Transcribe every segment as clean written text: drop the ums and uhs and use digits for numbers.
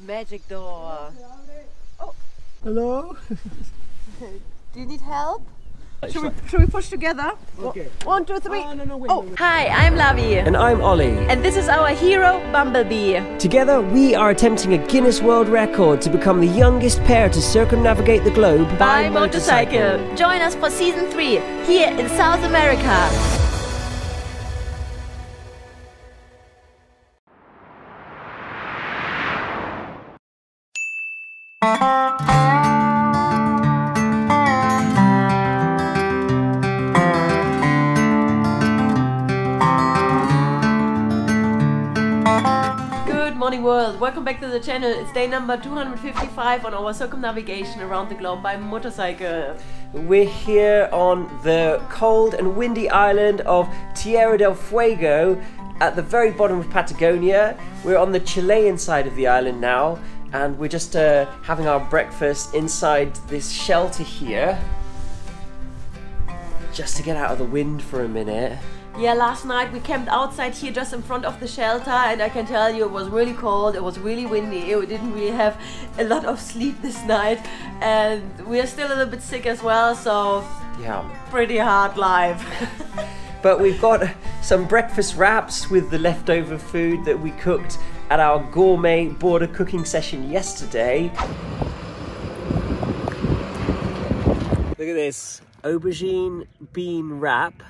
The magic door. Oh. Hello. Do you need help? Should we push together? Okay. 1, 2, 3. Oh, no, no, wait, oh. No, wait. Hi, I'm Lavi. And I'm Ollie. And this is our hero, Bumblebee. Together, we are attempting a Guinness World Record to become the youngest pair to circumnavigate the globe by motorcycle. Join us for season 3 here in South America. Welcome back to the channel. It's day number 255 on our circumnavigation around the globe by motorcycle. We're here on the cold and windy island of Tierra del Fuego at the very bottom of Patagonia. We're on the Chilean side of the island now, and we're just having our breakfast inside this shelter here just to get out of the wind for a minute. Yeah, last night we camped outside here just in front of the shelter, and I can tell you it was really cold, it was really windy, we didn't really have a lot of sleep this night, and we are still a little bit sick as well, so yeah, pretty hard life. But we've got some breakfast wraps with the leftover food that we cooked at our gourmet border cooking session yesterday. Look at this, aubergine bean wrap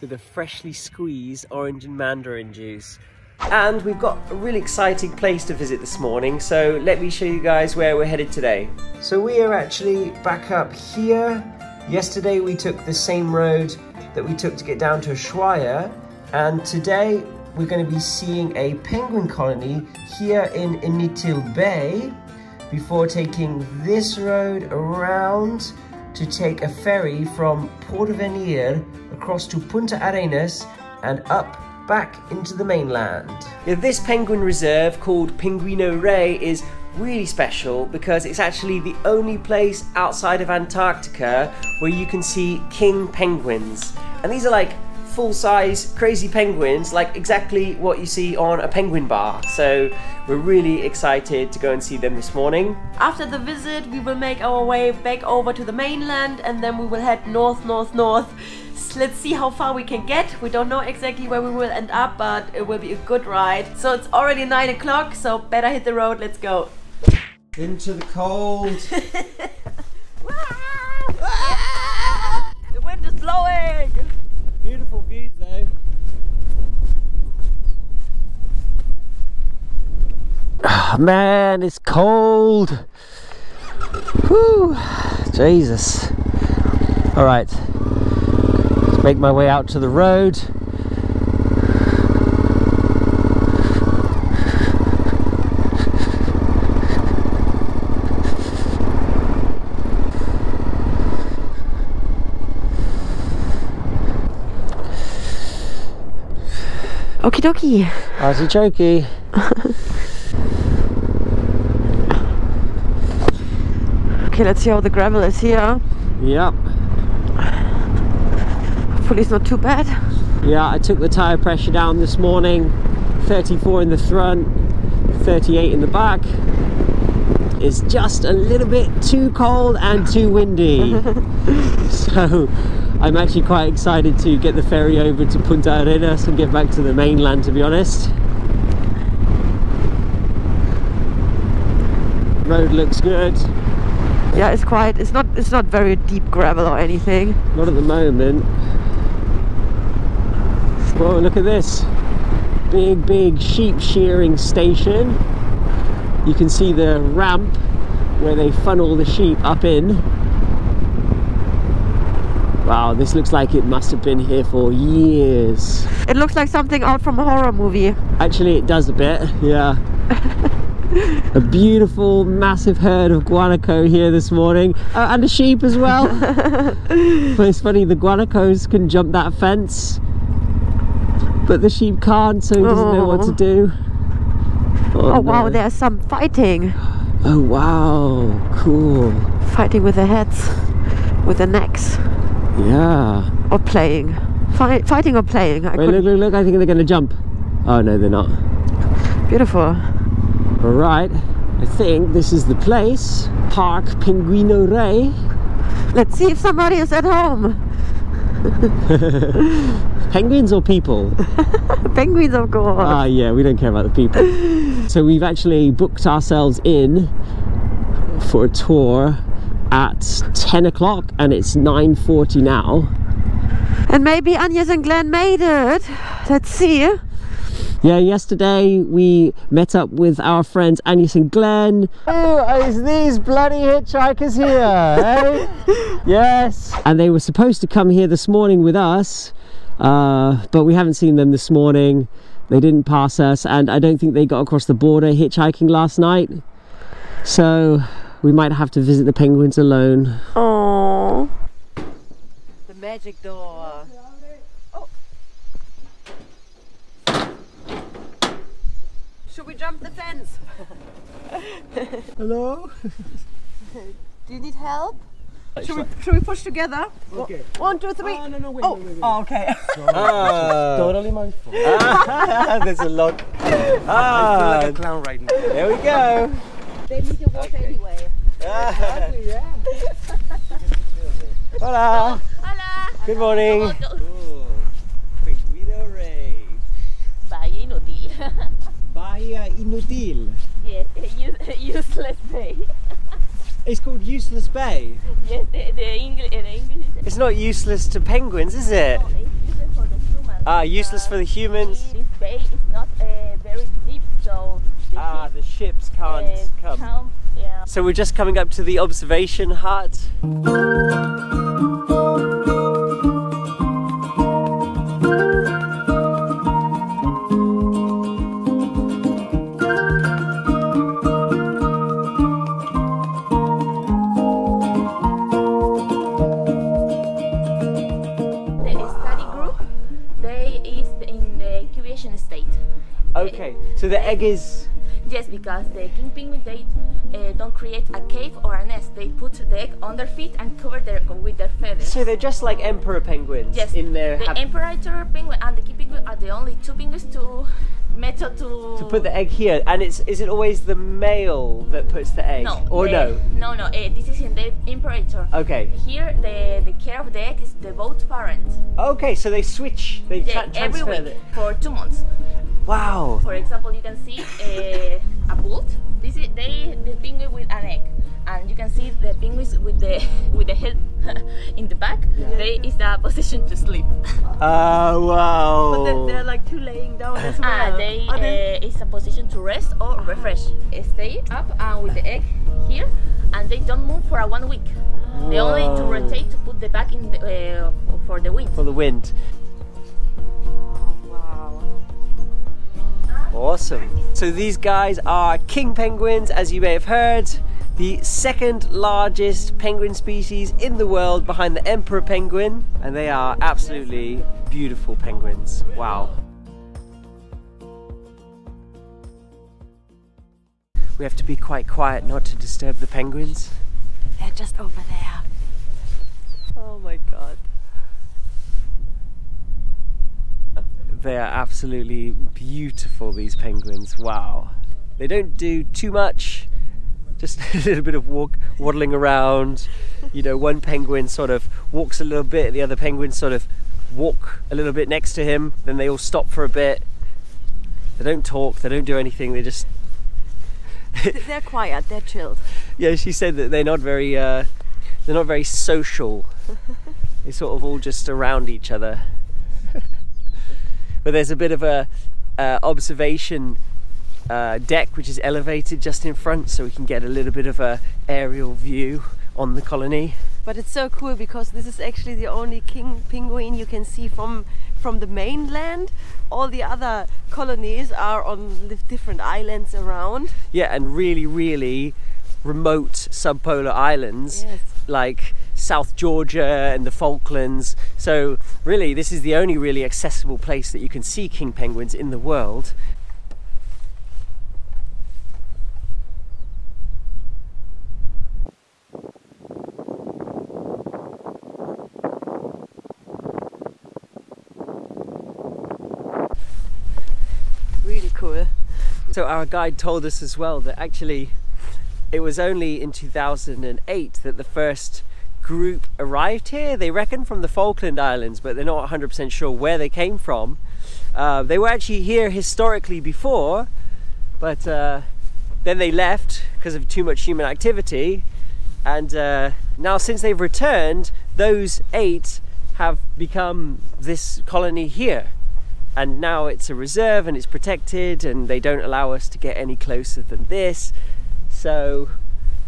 with a freshly squeezed orange and mandarin juice. And we've got a really exciting place to visit this morning, so let me show you guys where we're headed today. So we are actually back up here. Yesterday we took the same road that we took to get down to Ushuaia, and today we're going to be seeing a penguin colony here in Inútil Bay before taking this road around to take a ferry from Porvenir across to Punta Arenas and up back into the mainland. Now, this penguin reserve called Pingüino Rey is really special because it's actually the only place outside of Antarctica where you can see king penguins. And these are like full-size crazy penguins, like exactly what you see on a penguin bar. So we're really excited to go and see them this morning. After the visit we will make our way back over to the mainland, and then we will head north. Let's see how far we can get. We don't know exactly where we will end up, but it will be a good ride. So it's already 9 o'clock, so better hit the road. Let's go into the cold. The wind is blowing. Beautiful views though. Oh, man, it's cold. Whew, Jesus. All right, let's make my way out to the road. Okie dokie. Okie dokie. Okay, let's see how the gravel is here. Yep. Hopefully it's not too bad. Yeah, I took the tire pressure down this morning. 34 in the front, 38 in the back. It's just a little bit too cold and too windy. So I'm actually quite excited to get the ferry over to Punta Arenas and get back to the mainland, to be honest. Road looks good. Yeah, it's quiet. It's not very deep gravel or anything. Not at the moment. Whoa, look at this. Big sheep shearing station. You can see the ramp where they funnel the sheep up in. Wow, this looks like it must have been here for years. It looks like something out from a horror movie. Actually, it does a bit, yeah. A beautiful, massive herd of guanaco here this morning. And a sheep as well. But it's funny, the guanacos can jump that fence, but the sheep can't, so he doesn't know what to do. Oh no. Wow, there's some fighting. Oh wow, cool. Fighting with their heads, with their necks. Yeah. Or playing. Fighting or playing. Wait, look, I think they're going to jump. Oh no, they're not. Beautiful. Alright, I think this is the place. Park Pingüino Rey. Let's see if somebody is at home. Penguins or people? Penguins, of course. Ah, yeah, we don't care about the people. So we've actually booked ourselves in for a tour at 10 o'clock and it's 9:40 now. And maybe Agnes and Glenn made it. Let's see. Yeah, yesterday we met up with our friends Agnes and Glenn. Oh, it's these bloody hitchhikers here, eh? Yes. And they were supposed to come here this morning with us, but we haven't seen them this morning. They didn't pass us, and I don't think they got across the border hitchhiking last night. So we might have to visit the penguins alone. Aww. The magic door. Oh. Should we jump the fence? Hello? Do you need help? Should we push together? Okay. 1, 2, 3. Oh, no, wait, wait, wait. Oh, okay. Totally my fault. There's a lot. I feel like a clown right now. There we go. They need your water anyway. Exactly, yeah. Hola. Hola. Good morning. Pingüino Rey. Bahía Inútil. Bahía Inútil. Yes, useless bay. It's called Useless Bay? Yes, the English. It's not useless to penguins, is it? No, it's useless for the humans. Ah, useless for the humans. This bay is not very deep, so the ships can't come. Yeah. So we're just coming up to the observation hut. So the egg is... Yes, because the king penguin, they don't create a cave or a nest. They put the egg on their feet and cover their with their feathers. So they're just like emperor penguins. Yes, in their the emperor penguin and the king penguin are the only two penguins to method to put the egg here. And it's is it always the male that puts the egg? No, or no, this is in the imperator. Okay. Here the care of the egg is the both parents. Okay, so they switch. They transfer every week for 2 months. Wow! For example, you can see a bolt. This is the penguin with an egg, and you can see the penguins with the head in the back. Yeah. They is the position to sleep. Oh wow! But they're like two laying down as well. It's a position to rest or refresh. Stay up with the egg here, and they don't move for 1 week. Wow. They only to rotate to put the back in the, for the wind. For the wind. Awesome. So these guys are king penguins, as you may have heard, the second largest penguin species in the world behind the emperor penguin, and they are absolutely beautiful penguins. Wow. We have to be quite quiet not to disturb the penguins. They're just over there. Oh my god. They are absolutely beautiful, these penguins. Wow. They don't do too much, just a little bit of waddling around. You know, one penguin sort of walks a little bit, the other penguins sort of walk a little bit next to him, then they all stop for a bit. They don't talk, they don't do anything, they just... They're quiet, they're chilled. Yeah, she said that they're not very social. They're sort of all just around each other. But there's a bit of a observation deck which is elevated just in front, so we can get a little bit of a aerial view on the colony. But it's so cool because this is actually the only king penguin you can see from the mainland. All the other colonies are on different islands around. Yeah, and really, really remote subpolar islands. Yes. Like South Georgia and the Falklands. So really this is the only really accessible place that you can see king penguins in the world. So our guide told us as well that actually it was only in 2008 that the first group arrived here. They reckon from the Falkland Islands, but they're not 100% sure where they came from. They were actually here historically before, but then they left because of too much human activity, and now since they've returned, those 8 have become this colony here, and now it's a reserve and it's protected and they don't allow us to get any closer than this, so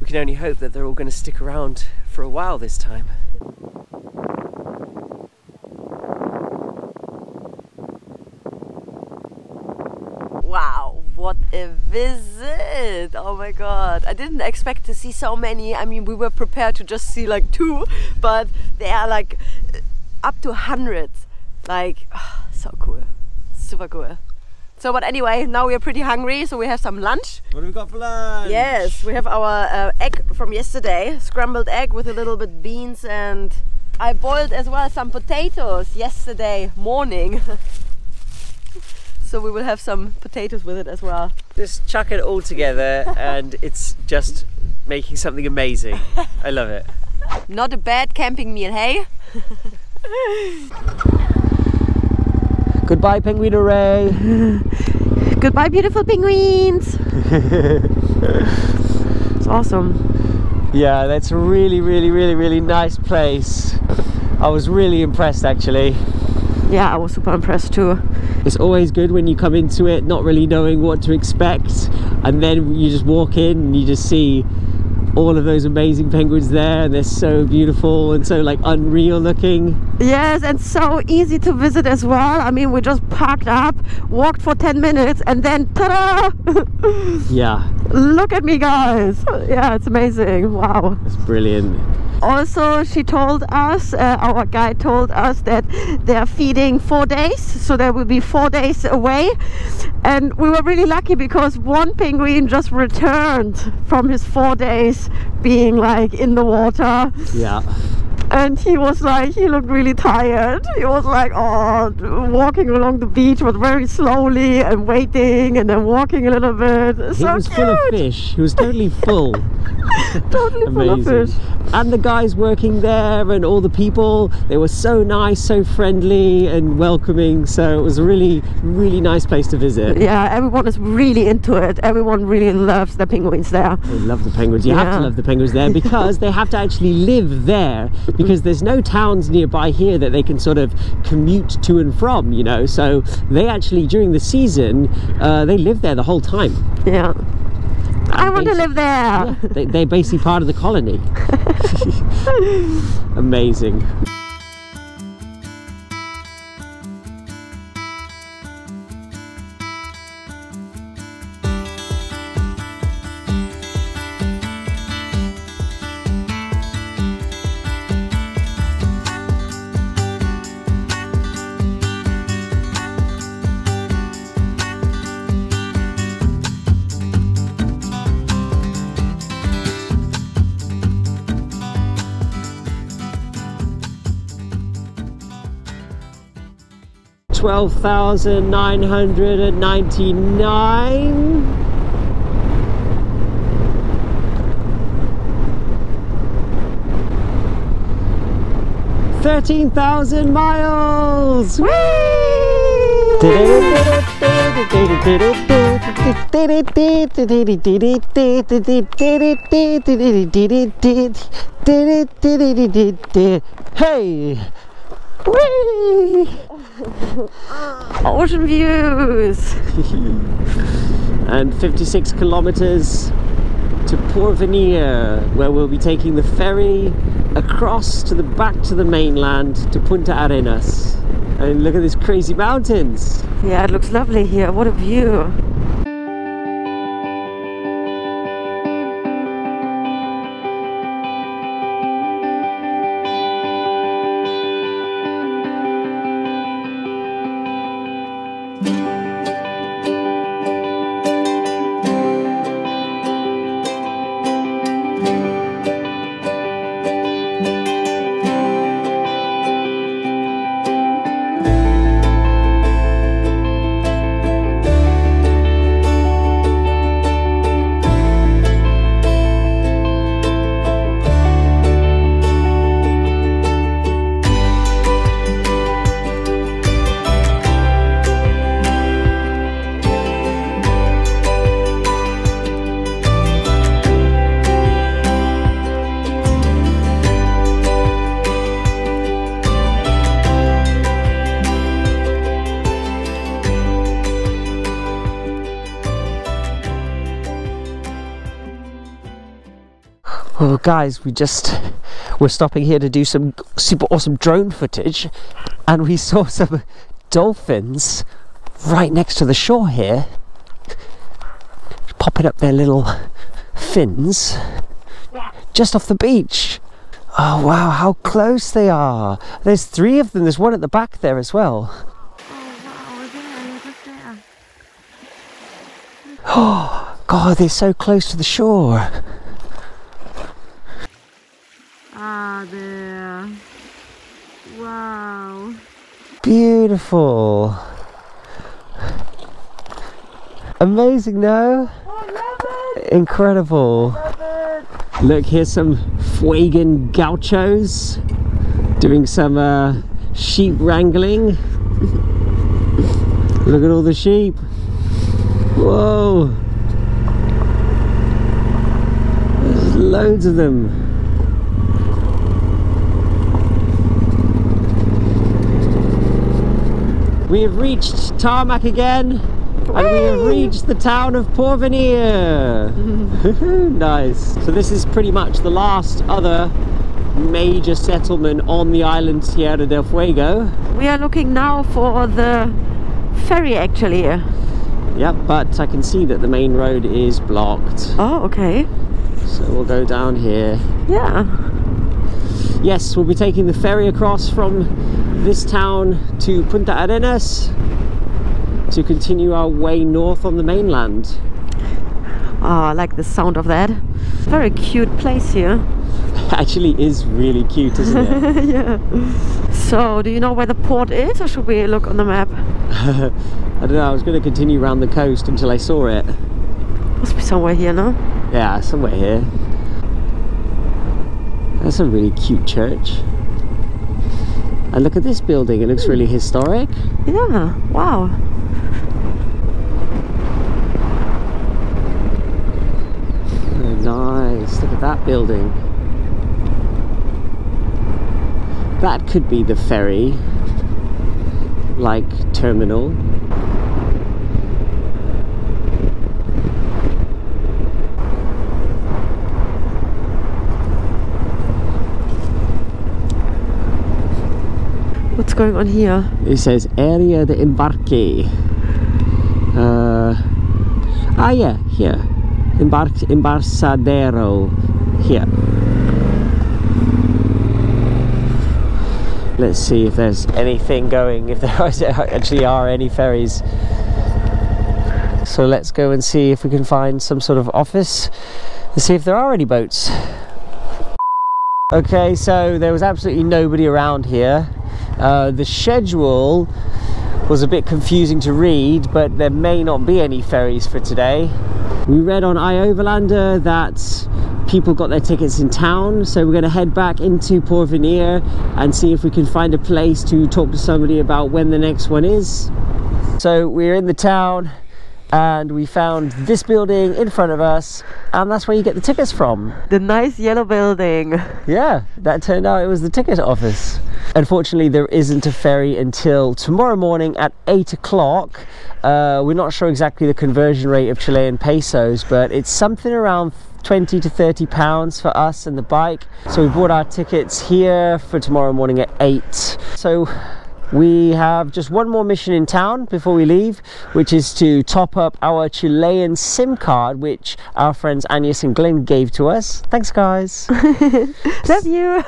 we can only hope that they're all going to stick around for a while this time. Wow, what a visit! Oh my god, I didn't expect to see so many. I mean, we were prepared to just see like 2, but they are like up to 100. Like, oh, so cool, super cool. So, but anyway, now we are pretty hungry, so we have some lunch. What do we got for lunch? Yes, we have our egg from yesterday, scrambled egg with a little bit beans, and I boiled as well some potatoes yesterday morning. So we will have some potatoes with it as well. Just chuck it all together and it's just making something amazing. I love it. Not a bad camping meal, hey? Goodbye, Pingüino Rey. Goodbye, beautiful penguins. It's awesome. Yeah, that's a really, really, really, really nice place. I was really impressed, actually. Yeah, I was super impressed too. It's always good when you come into it not really knowing what to expect, and then you just walk in and you just see all of those amazing penguins there, and they're so beautiful and so like unreal looking. Yes, and so easy to visit as well. I mean, we just parked up, walked for 10 minutes, and then ta-da! Yeah. Look at me, guys. Yeah, it's amazing. Wow. It's brilliant. Also, she told us, our guide told us, that they are feeding 4 days, so there will be 4 days away. And we were really lucky because one penguin just returned from his 4 days being like in the water. Yeah. And he was like, he looked really tired. He was like, oh, walking along the beach, but very slowly and waiting and then walking a little bit. He was full of fish. He was totally full. Totally full of fish. And the guys working there and all the people, they were so nice, so friendly and welcoming. So it was a really, really nice place to visit. Yeah, everyone is really into it. Everyone really loves the penguins there. They love the penguins. You have to love the penguins there because they have to actually live there. Because there's no towns nearby here that they can sort of commute to and from, you know, so they actually during the season they live there the whole time. Yeah, and I want to live there. Yeah, they're basically part of the colony. Amazing. $12,999. $13,000 miles. Whee! Hey! Whee! Ocean views! And 56 kilometers to Porvenir, where we'll be taking the ferry across to the back to the mainland to Punta Arenas. And look at these crazy mountains! Yeah, it looks lovely here. What a view! Well guys, we're stopping here to do some super awesome drone footage, and we saw some dolphins right next to the shore here, popping up their little fins just off the beach. Oh wow, how close they are. There's three of them, there's one at the back there as well. Oh god, they're so close to the shore. Ah, there. Wow. Beautiful. Amazing, no? I love it. Incredible. I love it. Look, here's some Fuegan gauchos doing some sheep wrangling. Look at all the sheep. Whoa. There's loads of them. We have reached tarmac again, and we have reached the town of Porvenir. Nice. So this is pretty much the last other major settlement on the island Tierra del Fuego. We are looking now for the ferry actually. Yep, but I can see that the main road is blocked. Oh, okay. So we'll go down here. Yeah. Yes, we'll be taking the ferry across from this town to Punta Arenas to continue our way north on the mainland. Oh, I like the sound of that. Very cute place here. Actually is really cute, isn't it? Yeah. So, do you know where the port is, or should we look on the map? I don't know, I was going to continue around the coast until I saw it. Must be somewhere here, no? Yeah, somewhere here. That's a really cute church. And look at this building, it looks really historic. Yeah, wow. Oh, nice, look at that building. That could be the ferry, like, terminal. What's going on here? It says area de embarque. Yeah, here. Embarcadero. Here. Let's see if there's anything going, if there actually are any ferries. So let's go and see if we can find some sort of office and see if there are any boats. Okay, so there was absolutely nobody around here. The schedule was a bit confusing to read, but there may not be any ferries for today. We read on iOverlander that people got their tickets in town, so we're going to head back into Porvenir and see if we can find a place to talk to somebody about when the next one is. So we're in the town and we found this building in front of us, and that's where you get the tickets from. The nice yellow building. Yeah, that turned out it was the ticket office. Unfortunately, there isn't a ferry until tomorrow morning at 8 o'clock. We're not sure exactly the conversion rate of Chilean pesos, but it's something around 20 to 30 pounds for us and the bike. So we bought our tickets here for tomorrow morning at 8. So we have just one more mission in town before we leave, which is to top up our Chilean SIM card, which our friends Agnes and Glenn gave to us. Thanks guys. Love you.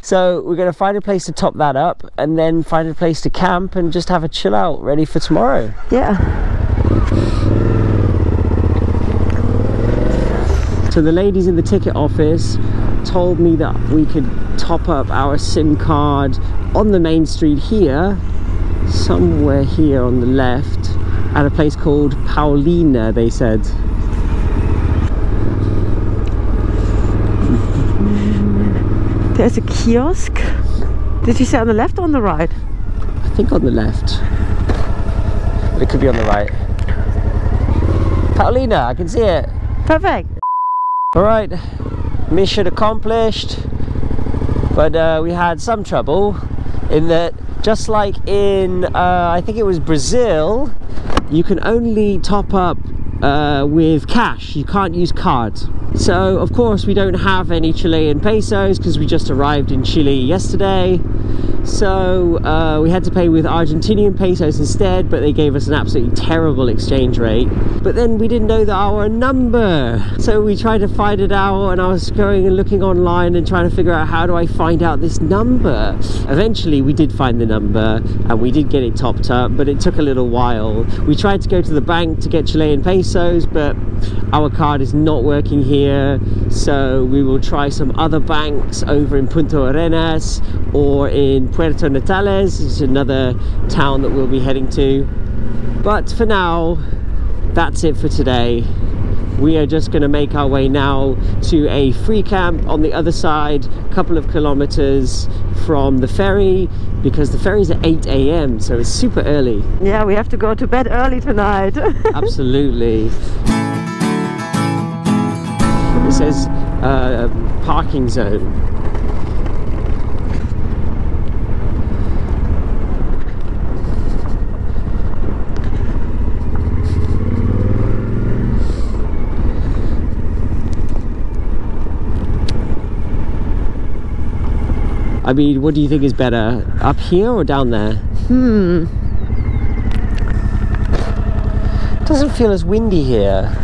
So we're going to find a place to top that up, and then find a place to camp and just have a chill out ready for tomorrow. Yeah. So the ladies in the ticket office told me that we could top up our SIM card on the main street here, somewhere here on the left, at a place called Paulina, they said. There's a kiosk. Did you say on the left or on the right? I think on the left. But it could be on the right. Paulina, I can see it. Perfect. Alright, mission accomplished, but we had some trouble in that, just like in, I think it was Brazil, you can only top up with cash, you can't use card. So of course we don't have any Chilean pesos because we just arrived in Chile yesterday. So we had to pay with Argentinian pesos instead, but they gave us an absolutely terrible exchange rate. But then we didn't know the our number, so we tried to find it out, and I was going and looking online and trying to figure out, how do I find out this number? Eventually we did find the number and we did get it topped up, but it took a little while. We tried to go to the bank to get Chilean pesos, but our card is not working here, so we will try some other banks over in Punta Arenas or in Puerto Natales. It's another town that we'll be heading to. But for now, that's it for today. We are just going to make our way now to a free camp on the other side, a couple of kilometers from the ferry, because the ferry's at 8 AM, so it's super early. Yeah, we have to go to bed early tonight. Absolutely. It says parking zone. I mean, what do you think is better, up here or down there? It doesn't feel as windy here.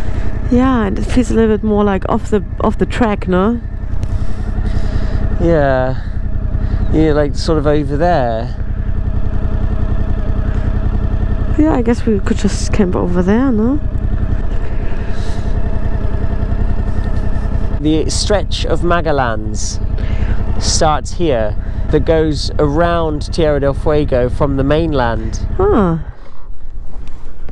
Yeah, and it feels a little bit more like off the track, no? Yeah. Yeah, like sort of over there. Yeah, I guess we could just camp over there, no? The Strait of Magellan starts here, that goes around Tierra del Fuego from the mainland. Oh,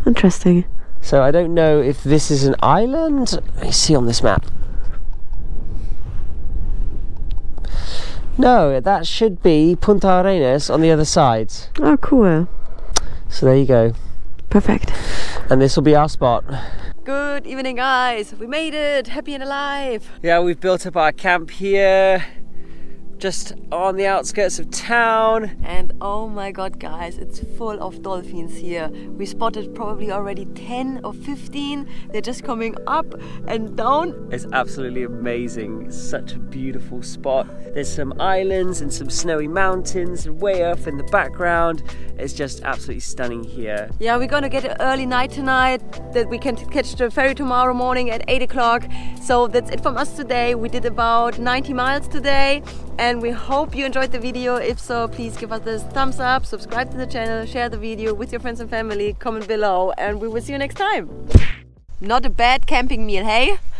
interesting. So I don't know if this is an island. Let me see on this map. No, that should be Punta Arenas on the other side. Oh, cool. So there you go. Perfect. And this will be our spot. Good evening, guys. We made it, happy and alive. Yeah, we've built up our camp here, just on the outskirts of town. And oh my god, guys, it's full of dolphins here. We spotted probably already 10 or 15. They're just coming up and down. It's absolutely amazing. It's such a beautiful spot. There's some islands and some snowy mountains way off in the background. It's just absolutely stunning here. Yeah, we're gonna get an early night tonight that we can catch the ferry tomorrow morning at 8 o'clock. So that's it from us today. We did about 90 miles today. And we hope you enjoyed the video. If so, please give us a thumbs up, subscribe to the channel, share the video with your friends and family, comment below, and we will see you next time. Not a bad camping meal, hey?